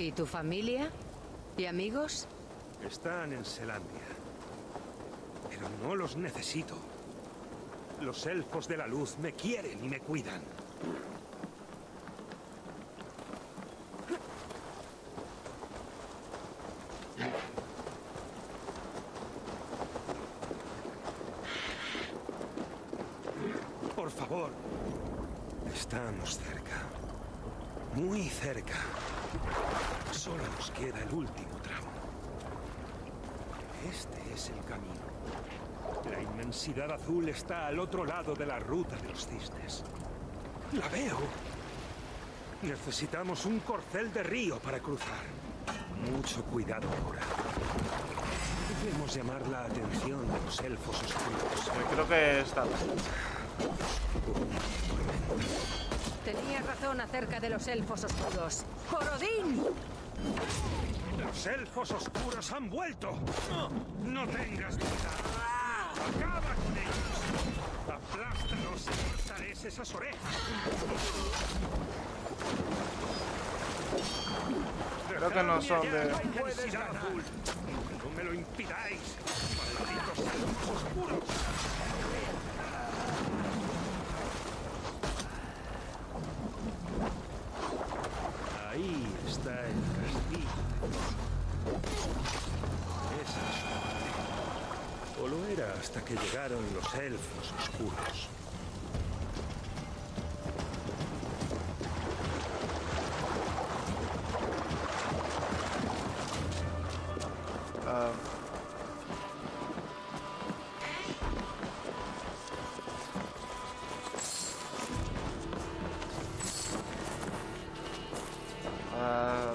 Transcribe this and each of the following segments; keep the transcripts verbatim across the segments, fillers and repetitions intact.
¿Y tu familia? ¿Y amigos? Están en Selandia. Pero no los necesito. Los elfos de la luz me quieren y me cuidan. Por favor. Estamos cerca. Muy cerca. Solo nos queda el último tramo. Este es el camino. La inmensidad azul está al otro lado de la ruta de los cisnes. ¡La veo! Necesitamos un corcel de río para cruzar. Mucho cuidado ahora. Debemos llamar la atención de los elfos oscuros. Creo que está. Tenía razón acerca de los elfos oscuros. ¡Jorodín! ¡Los elfos oscuros han vuelto! ¡No, no tengas duda! ¡Acaba con ellos! ¡Aplástalos y cortarás esas orejas! Creo que no son de... ¡No me lo impidáis! ¡Malditos elfos oscuros! Ahí está el castillo. Esa es. O lo era hasta que llegaron los elfos oscuros.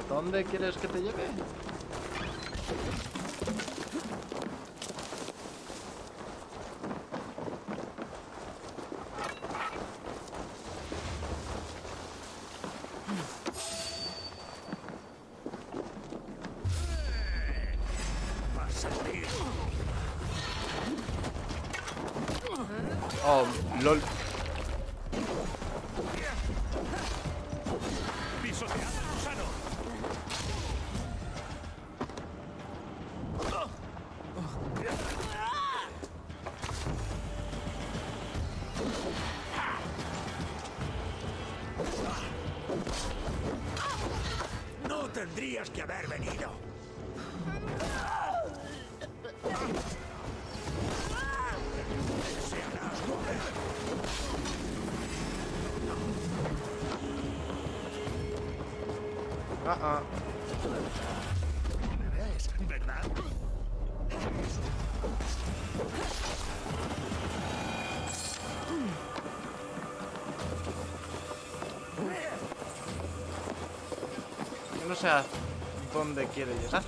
¿Dónde quieres que te lleve? Oh, lol. Tendrías que haber venido. Ah, ah. ¿Me ves, verdad? No sé a dónde quiere llegar.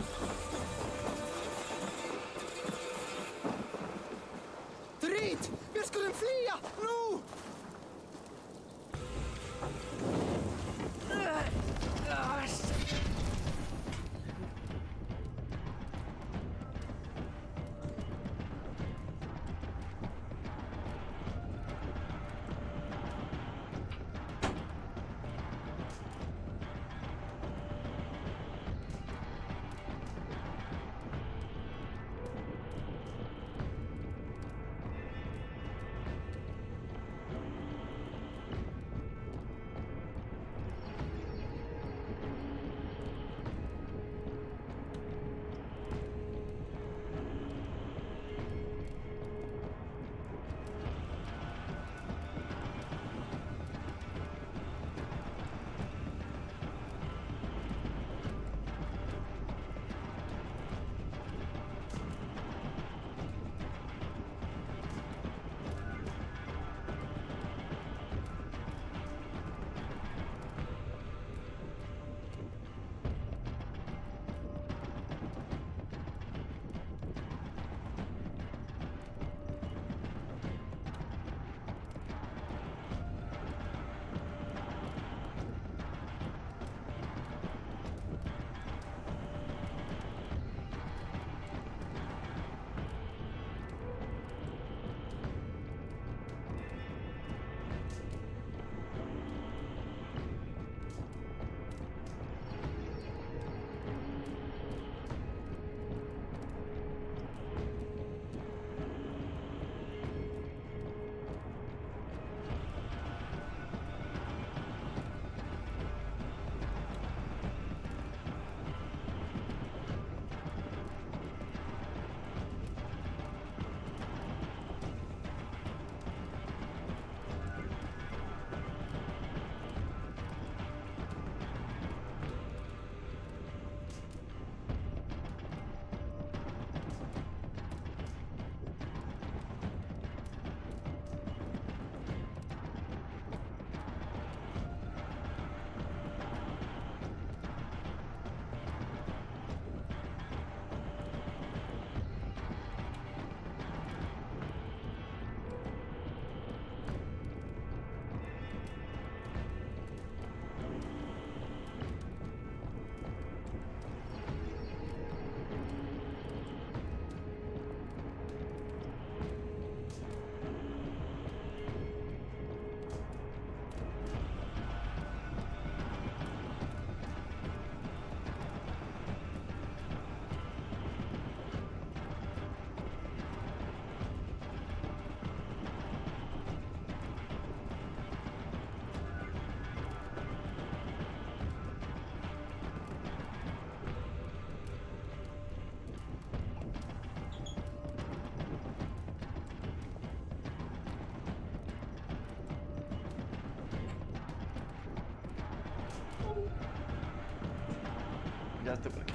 Te por aquí.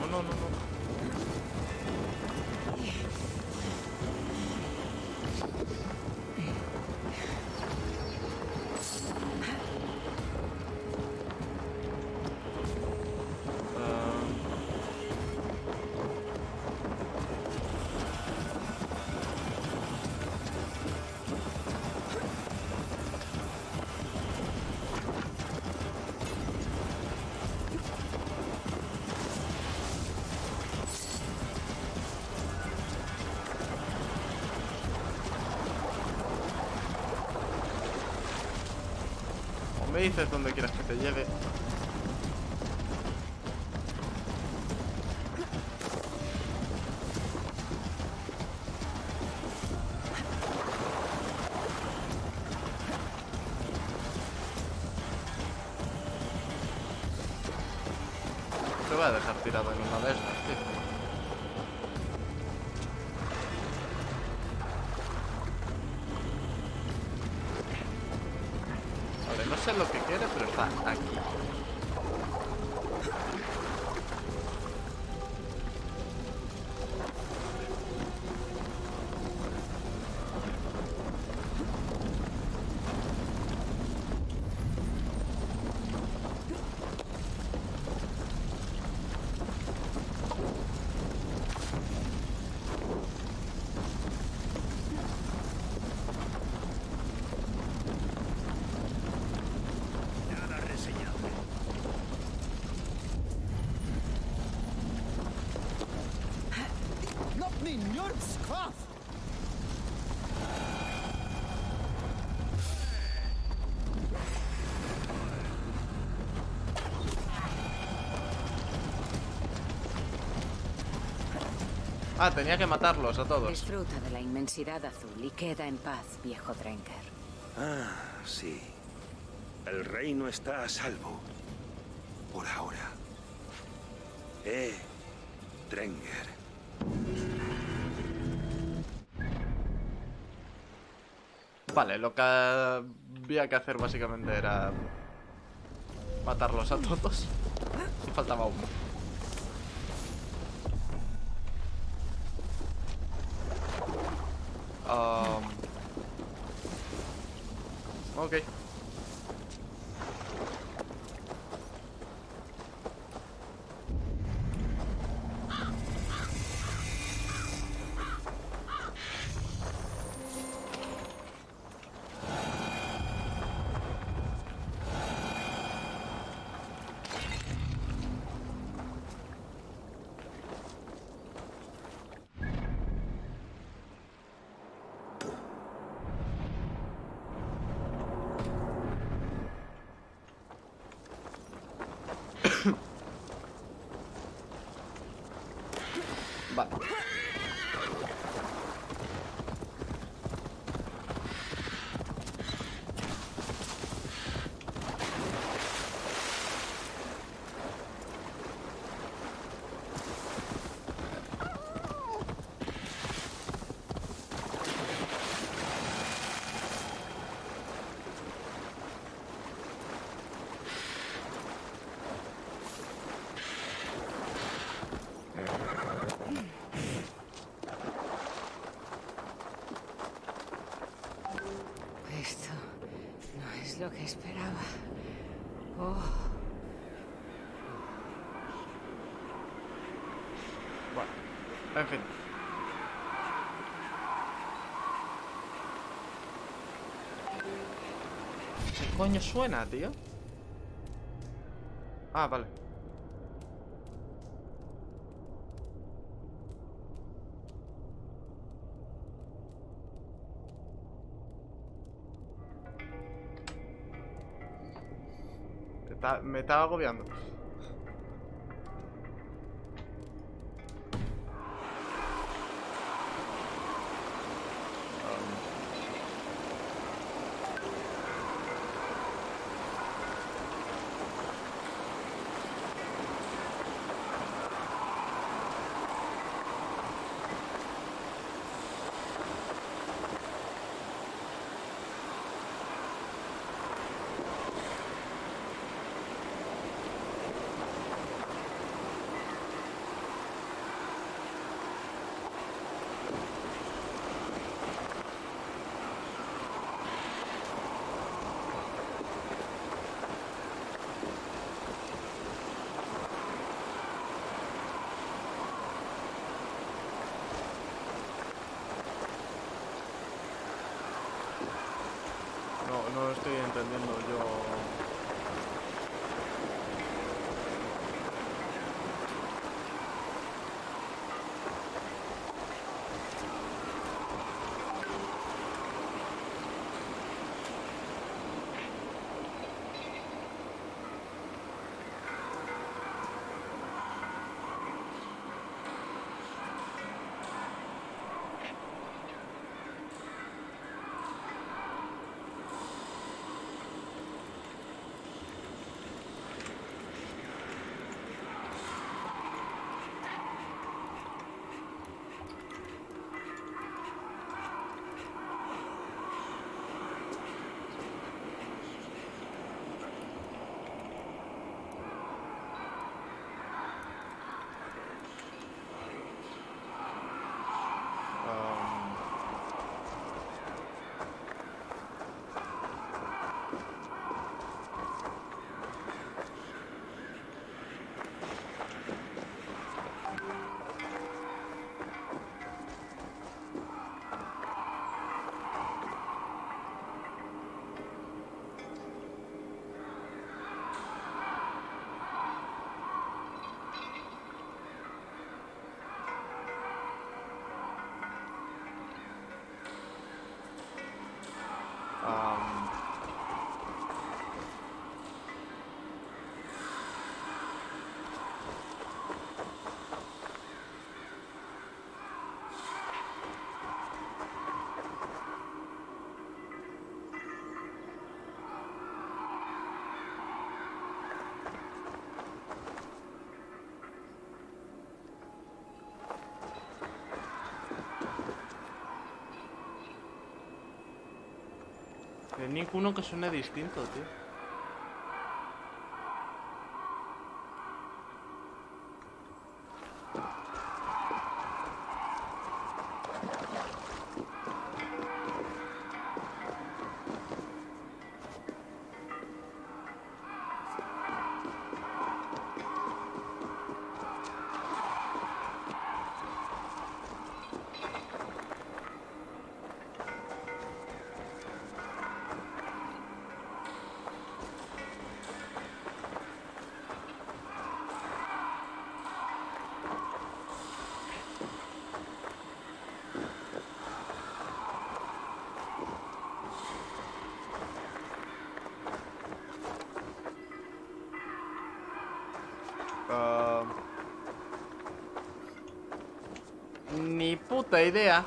No, no, no, no, no. Me dices dónde quieras que te lleve. Te voy a dejar tirado en una de estas, tío. No sé lo que quiere, pero está aquí. Ah, tenía que matarlos a todos. Disfruta de la inmensidad azul y queda en paz, viejo Drenger. Ah, sí. El reino está a salvo. Por ahora. Eh, Drenger. Vale, lo que había que hacer básicamente era matarlos a todos. Y faltaba uno. Um, ok. Vale. Lo que esperaba. Oh. Bueno, en fin. ¿Qué coño suena, tío? Ah, vale. Me estaba agobiando. No, no estoy entendiendo yo... No hay ninguno que suene distinto, tío. Ni puta idea.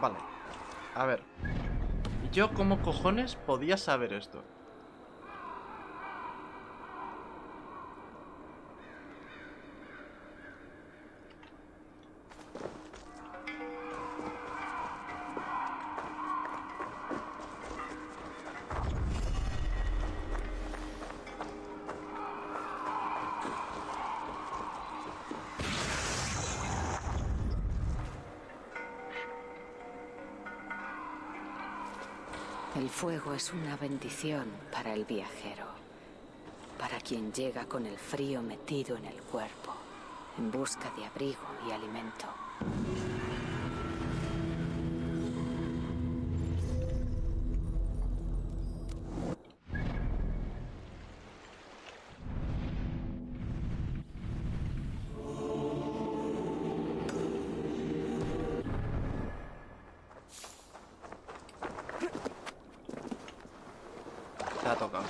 Vale, a ver. ¿Yo cómo cojones podía saber esto? El fuego es una bendición para el viajero, para quien llega con el frío metido en el cuerpo, en busca de abrigo y alimento. ha tocado.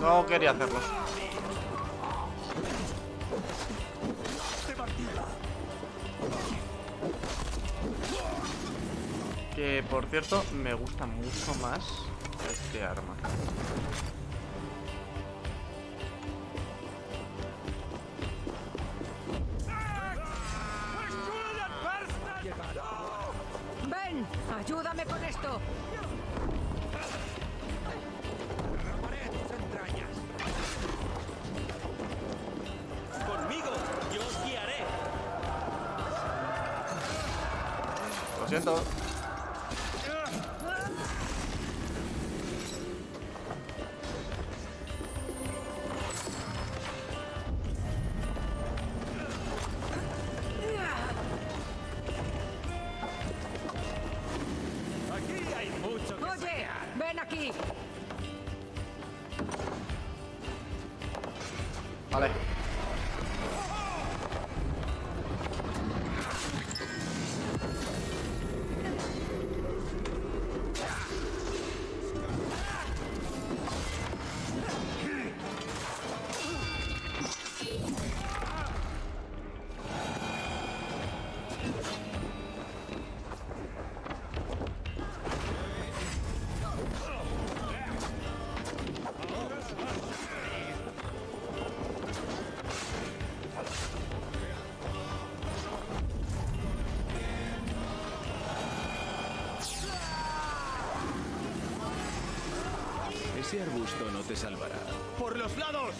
No quería hacerlo. Que por cierto, me gusta mucho más este arma. Ven, ayúdame con esto. Lo siento. Aquí hay mucho que... Oye, ven aquí. Vale. Ese arbusto no te salvará. ¡Por los lados!